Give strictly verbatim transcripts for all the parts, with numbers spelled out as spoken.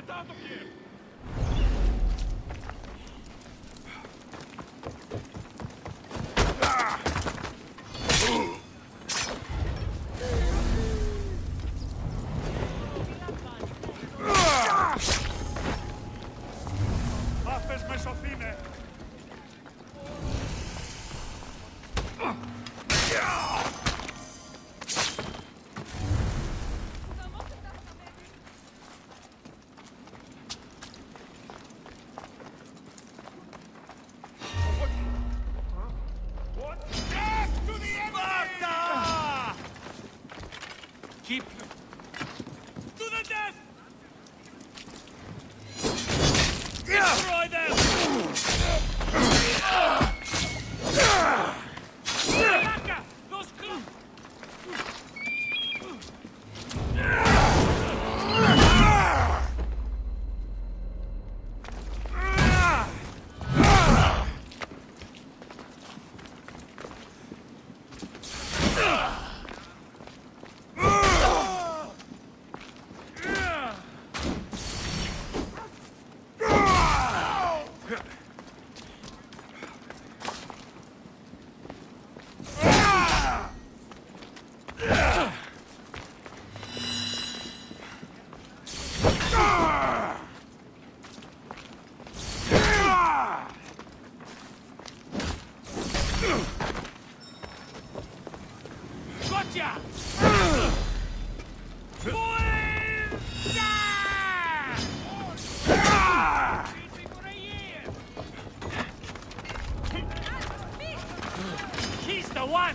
Get out of here! Keep them to the death! Yeah. Destroy them! Yeah. Yeah. Yeah. Those yeah. Yeah. Gotcha! He's the one!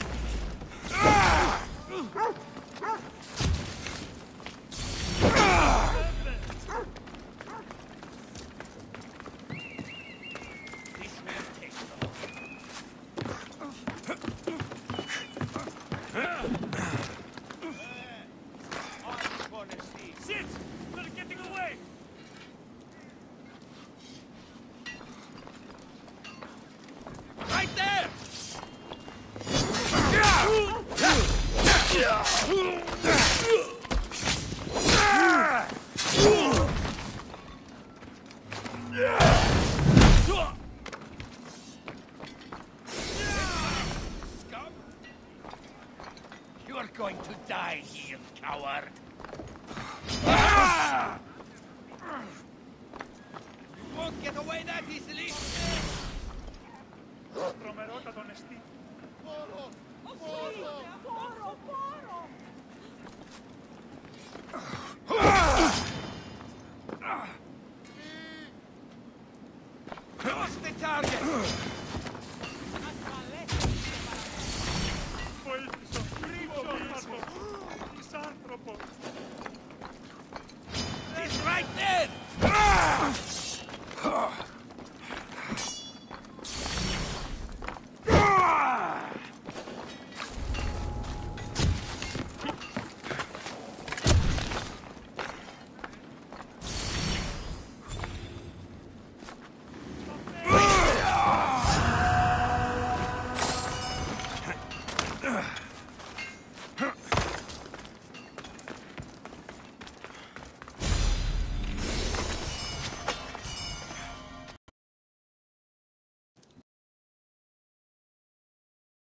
You are going to die here, coward. Ah! You won't get away that easily.